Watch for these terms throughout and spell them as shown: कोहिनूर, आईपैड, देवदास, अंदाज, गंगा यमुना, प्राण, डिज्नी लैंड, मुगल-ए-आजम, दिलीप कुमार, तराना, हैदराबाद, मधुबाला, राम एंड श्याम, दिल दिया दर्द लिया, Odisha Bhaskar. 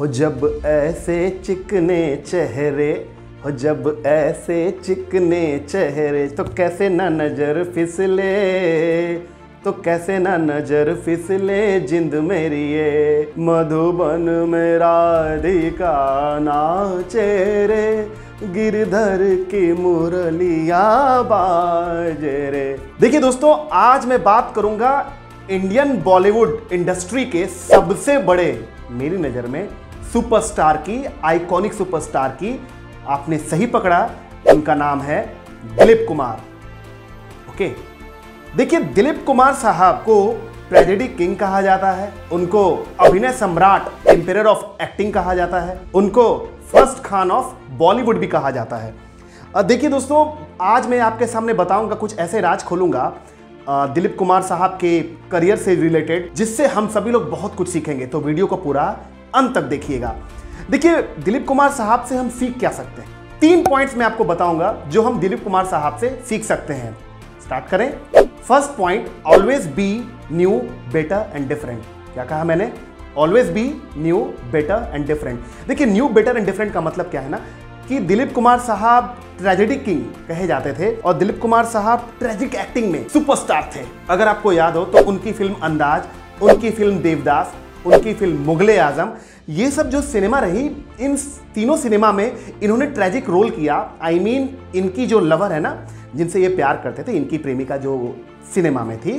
हो जब ऐसे चिकने चेहरे, हो जब ऐसे चिकने चेहरे, तो कैसे ना नज़र फिसले, तो कैसे ना नज़र फिसले जिंद मेरी ये। मधुबन में राधिका नाचे रे, गिरधर की मुरलिया बाजे रे। देखिए दोस्तों, आज मैं बात करूंगा इंडियन बॉलीवुड इंडस्ट्री के सबसे बड़े, मेरी नज़र में, सुपरस्टार की, आइकॉनिक सुपरस्टार की। आपने सही पकड़ा, उनका नाम है दिलीप कुमार। ओके, देखिए दिलीप कुमार साहब को ट्रेजेडी किंग कहा जाता है, उनको अभिनय सम्राट, एम्पियर ऑफ एक्टिंग कहा जाता है, उनको फर्स्ट खान ऑफ बॉलीवुड भी कहा जाता है। देखिए दोस्तों, आज मैं आपके सामने बताऊंगा, कुछ ऐसे राज खोलूंगा दिलीप कुमार साहब के करियर से रिलेटेड, जिससे हम सभी लोग बहुत कुछ सीखेंगे। तो वीडियो को पूरा अंत तक देखिएगा। देखिए दिलीप कुमार साहब से हम सीख क्या सकते हैं, 3 पॉइंट्स मैं आपको बताऊंगा जो हम दिलीप कुमार साहब से सीख सकते हैं। स्टार्ट करें। First point, always be new better and different. क्या कहा मैंने? Always be new better and different. देखिए न्यू बेटर एंड डिफरेंट का मतलब क्या है ना, कि दिलीप कुमार साहब ट्रेजेडी किंग कहे जाते थे और दिलीप कुमार साहब ट्रेजिक एक्टिंग में सुपरस्टार थे। अगर आपको याद हो तो उनकी फिल्म अंदाज, उनकी फिल्म देवदास, उनकी फिल्म मुगल-ए-आजम, ये सब जो सिनेमा रही, इन तीनों सिनेमा में इन्होंने ट्रेजिक रोल किया। I mean, इनकी जो लवर है ना, जिनसे ये प्यार करते थे, इनकी प्रेमिका जो सिनेमा में थी,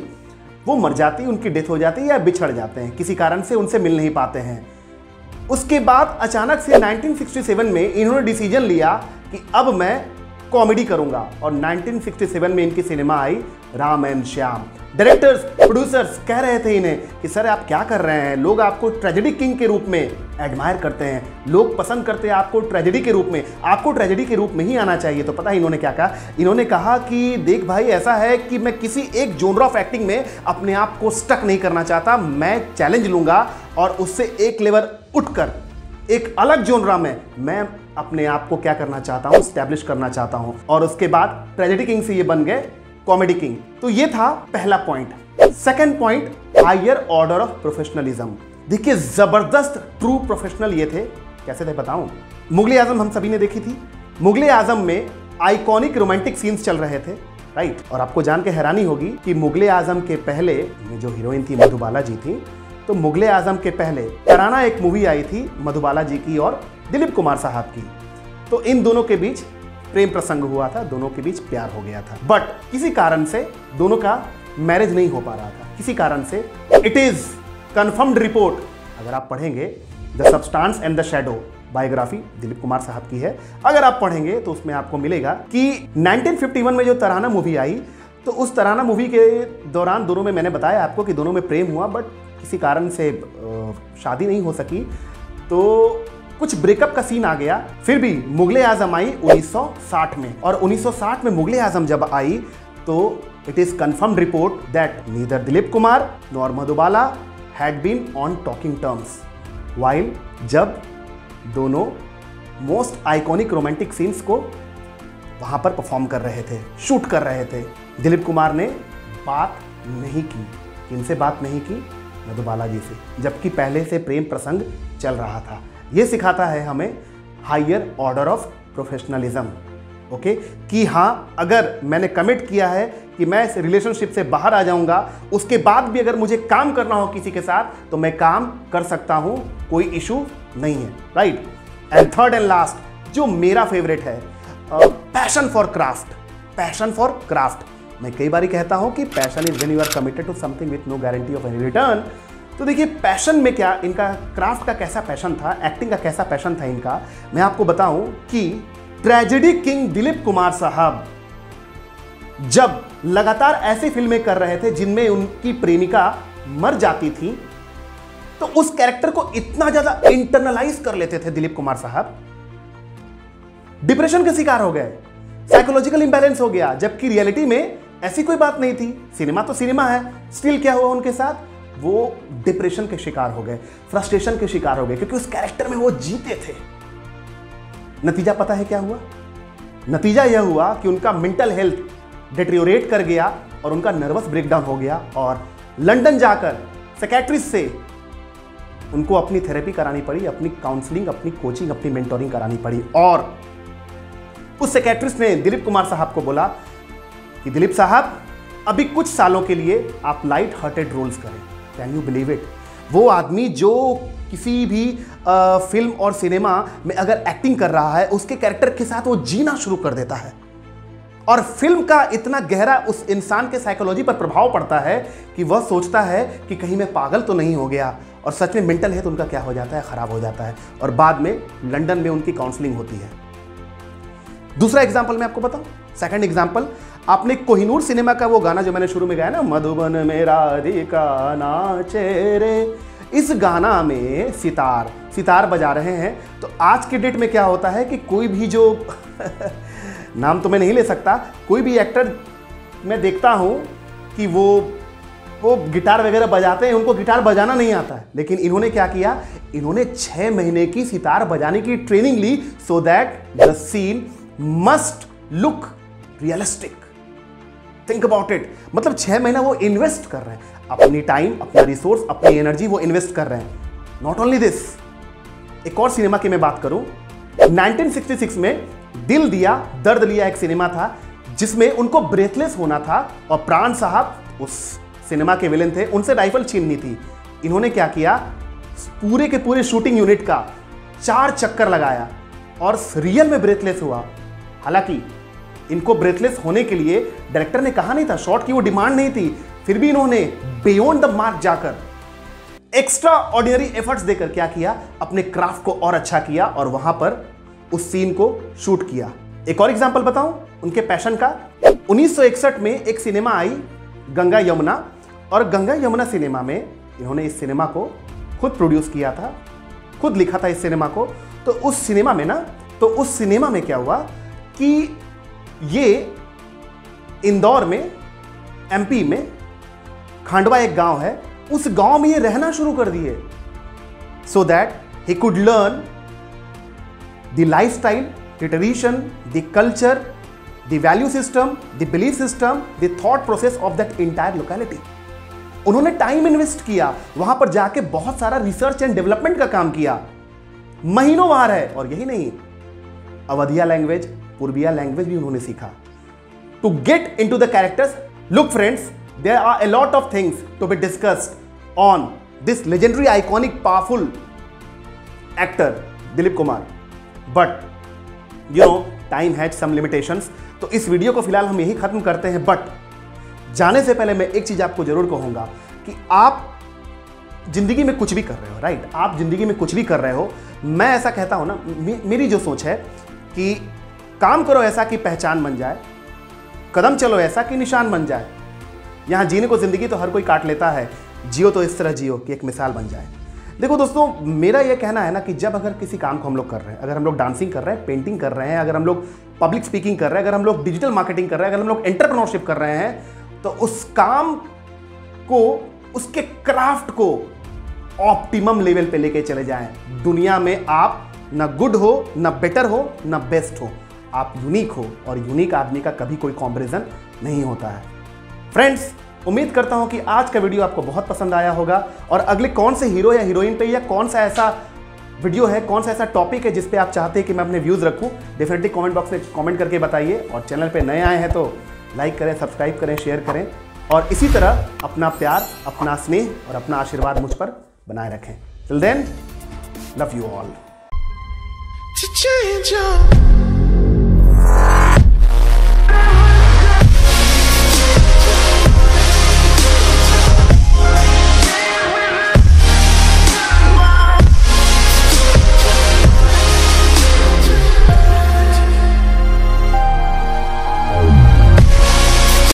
वो मर जाती, उनकी डेथ हो जाती या बिछड़ जाते हैं, किसी कारण से उनसे मिल नहीं पाते हैं। उसके बाद अचानक से 1967 में इन्होंने डिसीजन लिया कि अब मैं कॉमेडी करूंगा, और 1967 में इनकी सिनेमा आई राम एंड श्याम। Directors, producers कह रहे थे इन्हें कि सर आप क्या कर रहे हैं, लोग आपको ट्रेजेडी किंग के रूप में एडमायर करते हैं, लोग पसंद करते हैं आपको ट्रेजेडी के रूप में, आपको ट्रेजेडी के रूप में ही आना चाहिए। तो पता है इन्होंने क्या कहा? इन्होंने कहा कि देख भाई, ऐसा है कि मैं किसी एक जोनर ऑफ एक्टिंग में अपने आप को स्टक नहीं करना चाहता, मैं चैलेंज लूँगा और उससे एक लेवल उठकर एक अलग जोनरा में मैं अपने आप को क्या करना चाहता हूँ, स्टैब्लिश करना चाहता हूँ। और उसके बाद ट्रेजेडी किंग से ये बन गए कॉमेडी किंग। तो ये था पहला point. Second point, higher order of professionalism. देखिए जबरदस्त ट्रू प्रोफेशनल ये थे। कैसे थे बताऊं? मुगल-ए-आजम हम सभी ने देखी थी। मुगल-ए-आजम में आइकॉनिक रोमांटिक सीन्स चल रहे थे, राइट। और आपको जान के हैरानी होगी कि मुगल-ए-आजम के पहले जो हीरोइन थी मधुबाला जी थी, तो मुगल-ए-आजम के पहले तराना एक मूवी आई थी मधुबाला जी की और दिलीप कुमार साहब की। तो इन दोनों के बीच प्रेम प्रसंग हुआ था, दोनों के बीच प्यार हो गया था, बट किसी कारण से दोनों का मैरिज नहीं हो पा रहा था, किसी कारण से। इट इज कंफर्म्ड रिपोर्ट, अगर आप पढ़ेंगे the substance and the shadow, biography दिलीप कुमार साहब की है, अगर आप पढ़ेंगे तो उसमें आपको मिलेगा कि 1951 में जो तराना मूवी आई, तो उस तराना मूवी के दौरान दोनों में, मैंने बताया आपको कि दोनों में प्रेम हुआ, बट किसी कारण से शादी नहीं हो सकी, तो कुछ ब्रेकअप का सीन आ गया। फिर भी मुगल-ए-आजम आई 1960 में, और 1960 में मुगल-ए-आजम जब आई तो it is confirmed report that neither दिलीप कुमार nor मधुबाला had been on talking terms while, जब दोनों मोस्ट आइकॉनिक रोमांटिक सीन्स को वहां पर परफॉर्म कर रहे थे, शूट कर रहे थे, दिलीप कुमार ने बात नहीं की, इनसे बात नहीं की मधुबाला जी से, जबकि पहले से प्रेम प्रसंग चल रहा था। ये सिखाता है हमें higher order of professionalism, okay, कि हाँ, अगर मैंने कमिट किया है कि मैं इस रिलेशनशिप से बाहर आ जाऊंगा, उसके बाद भी अगर मुझे काम करना हो किसी के साथ तो मैं काम कर सकता हूँ, कोई इशू नहीं है, right. And third and last, जो मेरा फेवरेट है, passion for craft. Passion for craft, मैं कई बार कहता हूँ कि passion is when you are committed to something with no guarantee of any return. तो देखिए पैशन में क्या, इनका क्राफ्ट का कैसा पैशन था, एक्टिंग का कैसा पैशन था इनका, मैं आपको बताऊं कि ट्रेजेडी किंग दिलीप कुमार साहब जब लगातार ऐसी फिल्में कर रहे थे जिनमें उनकी प्रेमिका मर जाती थी, तो उस कैरेक्टर को इतना ज्यादा इंटरनलाइज कर लेते थे दिलीप कुमार साहब, डिप्रेशन के शिकार हो गए, साइकोलॉजिकल इंबैलेंस हो गया, जबकि रियलिटी में ऐसी कोई बात नहीं थी, सिनेमा तो सिनेमा है। स्टिल क्या हुआ उनके साथ? वो डिप्रेशन के शिकार हो गए, फ्रस्ट्रेशन के शिकार हो गए, क्योंकि उस कैरेक्टर में वो जीते थे। नतीजा पता है क्या हुआ? नतीजा यह हुआ कि उनका मेंटल हेल्थ डिटेरियोरेट कर गया और उनका नर्वस ब्रेकडाउन हो गया, और लंदन जाकर सेक्रेटरी से उनको अपनी थेरेपी करानी पड़ी, अपनी काउंसलिंग, अपनी कोचिंग, अपनी मेंटोरिंग करानी पड़ी। और उस सेक्रेटरिस्ट ने दिलीप कुमार साहब को बोला कि दिलीप साहब अभी कुछ सालों के लिए आप लाइट हार्टेड रोल्स करें। Can you believe it? वो आदमी जो किसी भी फिल्म और सिनेमा में अगर एक्टिंग कर रहा है उसके कैरेक्टर के साथ वो जीना शुरू कर देता है, और फिल्म का इतना गहरा उस इंसान के साइकोलॉजी पर प्रभाव पड़ता है कि वह सोचता है कि कहीं मैं पागल तो नहीं हो गया, और सच में मेंटल हेल्थ उनका क्या हो जाता है, ख़राब हो जाता है। और बाद में लंदन में उनकी काउंसलिंग होती है। दूसरा एग्जाम्पल मैं आपको बताऊँ, सेकेंड एग्जाम्पल, आपने कोहिनूर सिनेमा का वो गाना जो मैंने शुरू में गाया ना, मधुबन में राधिका नाचे रे, इस गाना में सितार बजा रहे हैं। तो आज के डेट में क्या होता है कि कोई भी जो नाम तो मैं नहीं ले सकता, कोई भी एक्टर मैं देखता हूँ कि वो गिटार वगैरह बजाते हैं, उनको गिटार बजाना नहीं आता है। लेकिन इन्होंने क्या किया, इन्होंने 6 महीने की सितार बजाने की ट्रेनिंग ली, so that the scene must look realistic. Think about it. मतलब 6 महीना वो इन्वेस्ट कर रहे हैं, अपनी टाइम, अपना रिसोर्स, अपनी एनर्जी वो इन्वेस्ट कर रहे हैं। नॉट ओनली दिस, एक और सिनेमा की मैं बात करूं, 1966 में दिल दिया दर्द लिया एक सिनेमा था जिसमें उनको ब्रेथलेस होना था, और प्राण साहब उस सिनेमा के विलेन थे, उनसे राइफल छीननी थी। इन्होंने क्या किया, पूरे के पूरे शूटिंग यूनिट का 4 चक्कर लगाया और रियल में ब्रेथलेस हुआ। हालांकि इनको ब्रेथलेस होने के लिए डायरेक्टर ने कहा नहीं था, शॉट की वो डिमांड नहीं थी, फिर भी इन्होंने बियॉन्ड द मार्क जाकर एक्स्ट्रा ऑर्डिनरी एफर्ट्स देकर क्या किया, अपने क्राफ्ट को और अच्छा किया और वहां पर उस सीन को शूट किया। एक और एग्जांपल बताऊं उनके पैशन का, 1961 में एक सिनेमा आई गंगा यमुना, और गंगा यमुना सिनेमा में इन्होंने इस सिनेमा को खुद प्रोड्यूस किया था, खुद लिखा था इस सिनेमा को। तो उस सिनेमा में क्या हुआ कि ये इंदौर में, एमपी में खांडवा एक गांव है, उस गांव में ये रहना शुरू कर दिए, so that he could learn the lifestyle, the tradition, the culture, the value system, the belief system, the thought process of that entire locality. उन्होंने टाइम इन्वेस्ट किया, वहां पर जाके बहुत सारा रिसर्च एंड डेवलपमेंट का काम किया, महीनों वहां रहे। और यही नहीं, अवधिया लैंग्वेज, पूर्विया लैंग्वेज भी उन्होंने सीखा। To get into the characters, look friends, there are a lot of things to be discussed on this legendary iconic powerful actor दिलीप कुमार, but you know time has some limitations. तो इस video को फिलहाल हम यही खत्म करते हैं, but जाने से पहले मैं एक चीज आपको जरूर कहूंगा कि आप जिंदगी में कुछ भी कर रहे हो, राइट? आप जिंदगी में कुछ भी कर रहे हो, मैं ऐसा कहता हूं ना, मेरी जो सोच है कि काम करो ऐसा कि पहचान बन जाए, कदम चलो ऐसा कि निशान बन जाए। यहाँ जीने को जिंदगी तो हर कोई काट लेता है, जियो तो इस तरह जियो कि एक मिसाल बन जाए। देखो दोस्तों, मेरा ये कहना है ना कि जब अगर किसी काम को हम लोग कर रहे हैं, अगर हम लोग डांसिंग कर रहे हैं, पेंटिंग कर रहे हैं, अगर हम लोग पब्लिक स्पीकिंग कर रहे हैं, अगर हम लोग डिजिटल मार्केटिंग कर रहे हैं, अगर हम लोग एंटरप्रेन्योरशिप कर रहे हैं, तो उस काम को, उसके क्राफ्ट को ऑप्टिमम लेवल पे लेके चले जाएं। दुनिया में आप ना गुड हो, ना बेटर हो, ना बेस्ट हो, आप यूनिक हो, और यूनिक आदमी का कभी कोई कंपैरिजन नहीं होता है। फ्रेंड्स, उम्मीद करता हूं कि आज का वीडियो आपको बहुत पसंद आया होगा, और अगले कौन से हीरो या हीरोइन पे, या कौन सा ऐसा वीडियो है, कौन सा ऐसा टॉपिक है जिस पे आप चाहते हैं कि मैं अपने व्यूज़ रखूं, डेफिनेटली कमेंट बॉक्स में कमेंट करके बताइए। और चैनल पे नए आए हैं तो लाइक करें, सब्सक्राइब करें, शेयर करें, और इसी तरह अपना प्यार, अपना स्नेह और अपना आशीर्वाद मुझ पर बनाए रखें। Till then, love you all.